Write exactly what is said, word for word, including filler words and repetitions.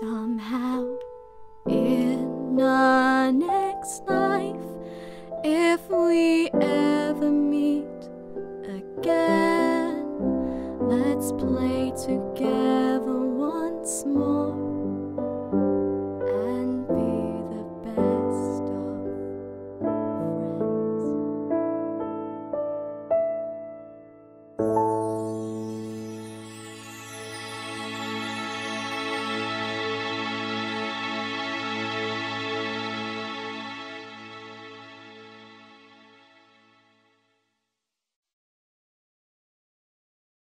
somehow in the next life, if we ever meet again. Let's play together.